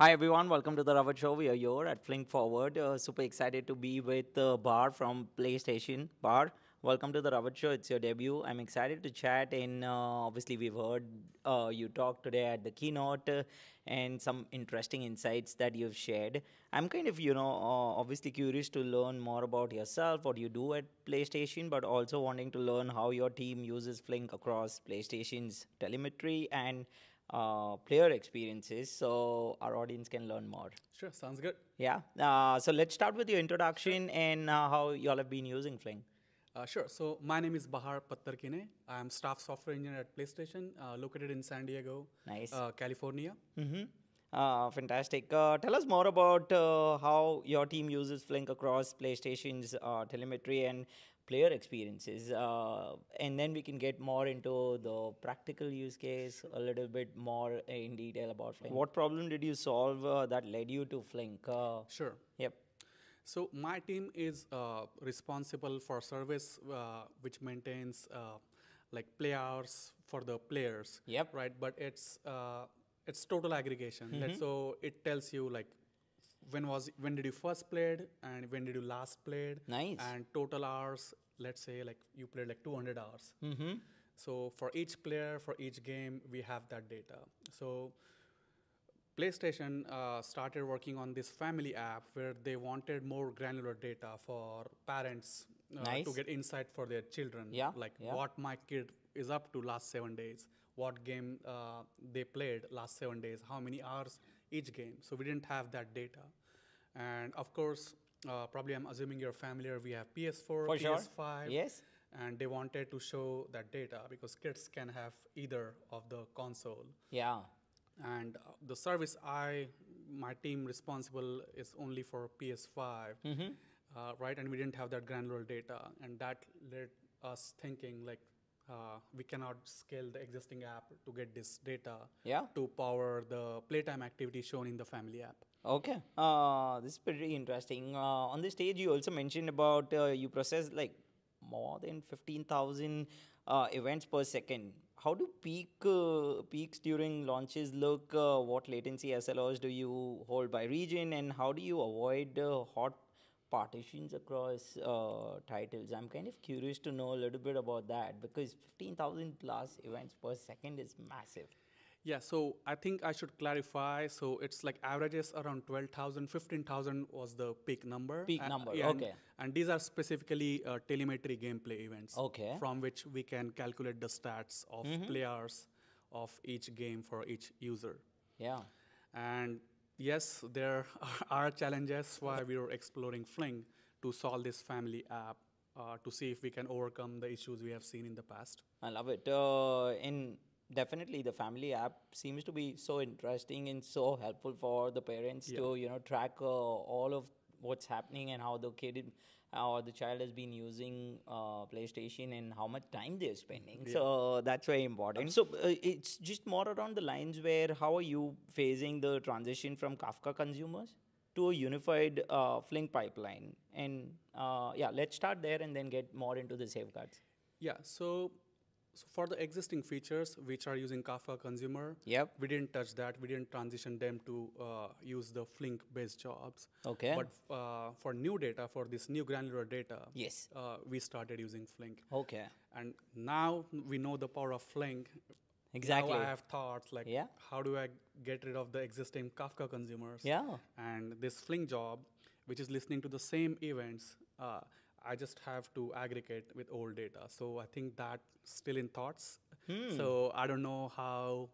Hi everyone, welcome to The Ravit Show. We are here at Flink Forward. Super excited to be with Bahar from PlayStation. Bahar, welcome to The Ravit Show. It's your debut. I'm excited to chat and obviously we've heard you talk today at the keynote and some interesting insights that you've shared. I'm kind of, obviously curious to learn more about yourself, what you do at PlayStation, but also wanting to learn how your team uses Flink across PlayStation's telemetry and player experiences, so our audience can learn more. Sure, sounds good. Yeah, so let's start with your introduction and how you all have been using Flink. Sure, so my name is Bahar Patarkine. I'm staff software engineer at PlayStation, located in San Diego, nice. California. Mm-hmm. Fantastic. Tell us more about how your team uses Flink across PlayStation's telemetry and player experiences. And then we can get more into the practical use case, a little bit more in detail about Flink. What problem did you solve that led you to Flink? Sure. Yep. So my team is responsible for service which maintains like play hours for the players. Yep. Right. But it's total aggregation. Mm-hmm. So it tells you like when did you first played and when did you last played. Nice. And total hours, let's say like you played like 200 hours. Mm-hmm. So for each player, for each game, we have that data. So PlayStation started working on this family app where they wanted more granular data for parents nice. To get insight for their children. Yeah. Like yeah. what my kid is up to last 7 days, what game they played last 7 days, how many hours each game. So we didn't have that data. And of course, probably I'm assuming you're familiar, we have PS4, for PS5. Sure. Yes. And they wanted to show that data because kids can have either of the console. Yeah. And the service my team responsible is only for PS5, mm-hmm. Right? And we didn't have that granular data. And that led us thinking like, we cannot scale the existing app to get this data yeah. to power the playtime activity shown in the family app. Okay, this is pretty interesting. On this stage, you also mentioned about you process like more than 15,000 events per second. How do peaks during launches look? What latency SLOs do you hold by region? And how do you avoid hot partitions across titles? I'm kind of curious to know a little bit about that because 15,000 plus events per second is massive. Yeah, so I think I should clarify. So it's like averages around 12,000, 15,000 was the peak number. Peak number, yeah, okay. And these are specifically telemetry gameplay events okay. from which we can calculate the stats of mm-hmm. players of each game for each user. Yeah. And yes, there are challenges why we were exploring Flink to solve this family app to see if we can overcome the issues we have seen in the past. I love it. Definitely, the family app seems to be so interesting and so helpful for the parents yeah. to track all of what's happening and how the kid or the child has been using PlayStation and how much time they're spending. Yeah. So that's very important. So it's just more around the lines where how are you phasing the transition from Kafka consumers to a unified Flink pipeline? And yeah, let's start there and then get more into the safeguards. Yeah. So for the existing features, which are using Kafka consumer, yep. we didn't touch that. We didn't transition them to use the Flink-based jobs. Okay. But for new data, for this new granular data, yes. We started using Flink. Okay. And now we know the power of Flink. Exactly. Now I have thoughts like, yeah. how do I get rid of the existing Kafka consumers? Yeah. And this Flink job, which is listening to the same events, I just have to aggregate with old data. So I think that's still in thoughts. Hmm. So I don't know how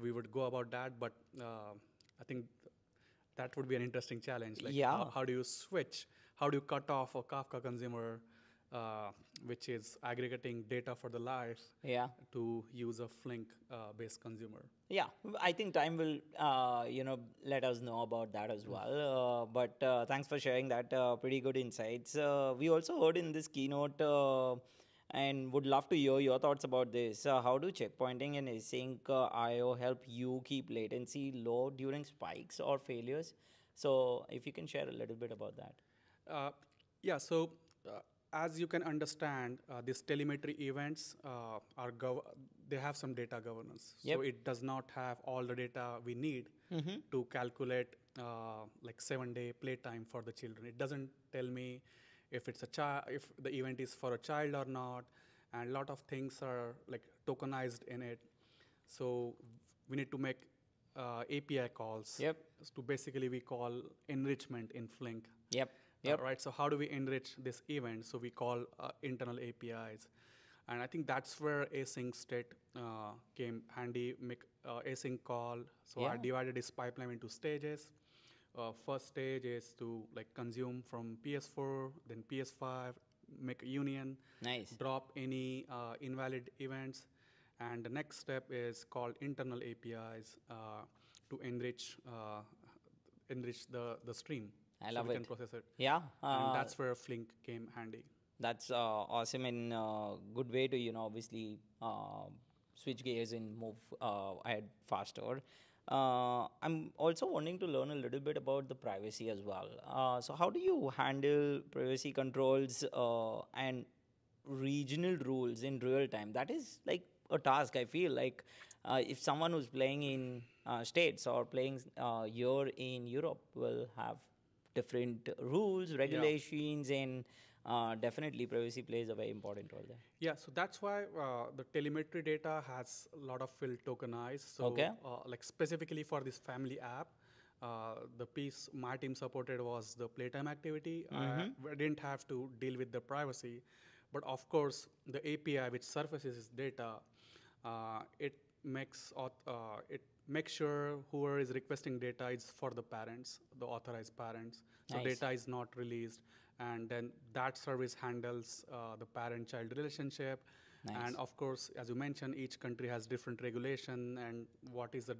we would go about that, but I think that would be an interesting challenge. Like yeah. how do you switch? How do you cut off a Kafka consumer, which is aggregating data for the life, yeah. to use a Flink-based consumer? Yeah, I think time will, let us know about that as well. But thanks for sharing that. Pretty good insights. We also heard in this keynote, and would love to hear your thoughts about this. How do checkpointing and async I/O help you keep latency low during spikes or failures? So if you can share a little bit about that. Yeah, so... as you can understand, these telemetry events, they have some data governance. Yep. So it does not have all the data we need to calculate like 7-day playtime for the children. It doesn't tell me if it's a if the event is for a child or not, and a lot of things are like tokenized in it. So we need to make API calls. Yep. To basically we call enrichment in Flink. Yep. Yep. Right. So how do we enrich this event? So we call internal APIs, and I think that's where async state came handy. Make async call. So yeah. I divided this pipeline into stages. First stage is to like consume from PS4, then PS5, make a union, drop any invalid events, and the next step is called internal APIs to enrich the stream. I love it. So we can process it. Yeah, and that's where Flink came handy. That's awesome and good way to obviously switch gears and move ahead faster. I'm also wanting to learn a little bit about the privacy as well. So how do you handle privacy controls and regional rules in real time? That is like a task, I feel like. If someone who's playing in States or playing here in Europe will have different rules, regulations, yeah. And definitely privacy plays a very important role there. Yeah, so that's why the telemetry data has a lot of field tokenized. So okay. Like specifically for this family app, the piece my team supported was the playtime activity. I didn't have to deal with the privacy, but of course the API which surfaces data, it makes sure whoever is requesting data is for the parents, the authorized parents. So data is not released. And then that service handles the parent-child relationship. And of course, as you mentioned, each country has different regulation and what is the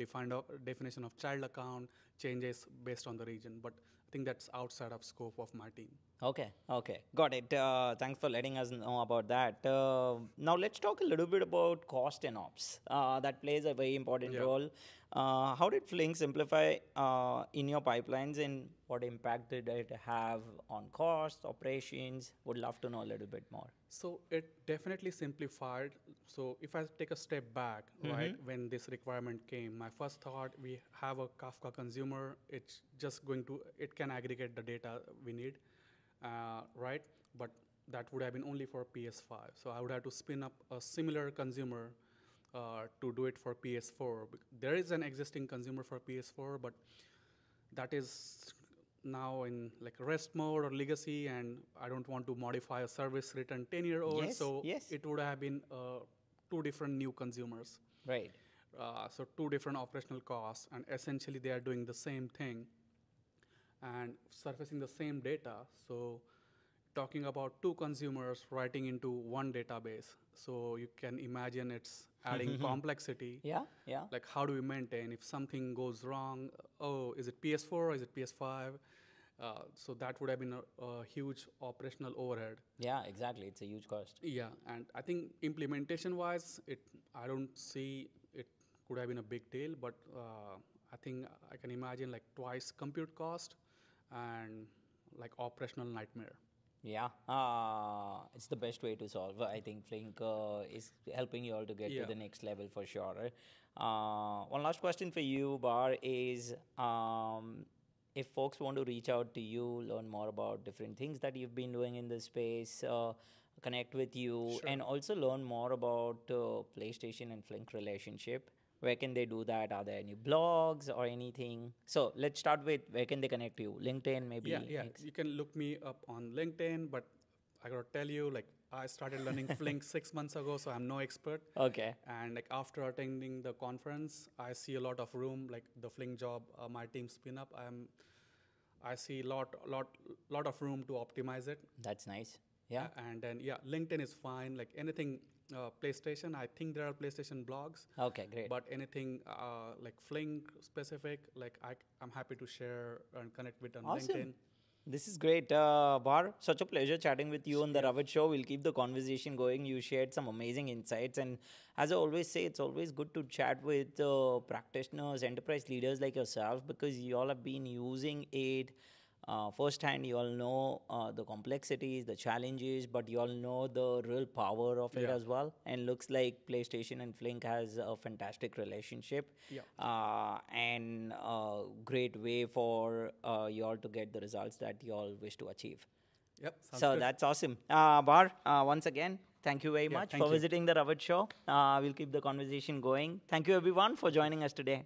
definition of child account changes based on the region. But I think that's outside of scope of my team. Okay, okay, got it. Thanks for letting us know about that. Now let's talk a little bit about cost and ops. That plays a very important role. How did Flink simplify in your pipelines and what impact did it have on cost, operations? Would love to know a little bit more. So it definitely simplified. So if I take a step back, right, when this requirement came, my first thought, we have a Kafka consumer. It's just going to, it can aggregate the data we need, right? But that would have been only for PS5. So I would have to spin up a similar consumer to do it for PS4. There is an existing consumer for PS4, but that is now in like rest mode or legacy, and I don't want to modify a service written 10-year-old. Yes, so it would have been two different new consumers. Right. So two different operational costs, and essentially they are doing the same thing and surfacing the same data. So talking about two consumers writing into one database. So you can imagine it's adding complexity. Yeah, yeah. Like how do we maintain if something goes wrong? Oh, is it PS4 or is it PS5? So that would have been a huge operational overhead. Yeah, exactly. It's a huge cost. Yeah, and I think implementation-wise, I don't see it could have been a big deal, but I think I can imagine like twice compute cost and like operational nightmare. Yeah, it's the best way to solve. I think Flink is helping you all to get to the next level for sure. One last question for you, Bahar, is if folks want to reach out to you, learn more about different things that you've been doing in this space, connect with you, and also learn more about PlayStation and Flink relationship, where can they do that? Are there any blogs or anything? So let's start with where can they connect you? LinkedIn maybe? Yeah, yeah. You can look me up on LinkedIn, but I gotta tell you, like I started learning Flink 6 months ago, so I'm no expert. Okay. And like after attending the conference, I see a lot of room, like the Flink job, my team spin up. I see lot of room to optimize it. That's nice. Yeah. And then yeah, LinkedIn is fine. Like anything. PlayStation, I think there are PlayStation blogs. Okay, great. But anything like Flink specific, like I'm happy to share and connect with on LinkedIn. This is great. Bahar, such a pleasure chatting with you on The Ravit Show. We'll keep the conversation going. You shared some amazing insights. And as I always say, it's always good to chat with practitioners, enterprise leaders like yourself, because you all have been using it firsthand, you all know the complexities, the challenges, but you all know the real power of it as well. And looks like PlayStation and Flink has a fantastic relationship and a great way for you all to get the results that you all wish to achieve. Yep. So good. That's awesome. Bahar, once again, thank you very much for visiting The Ravit Show. We'll keep the conversation going. Thank you everyone for joining us today.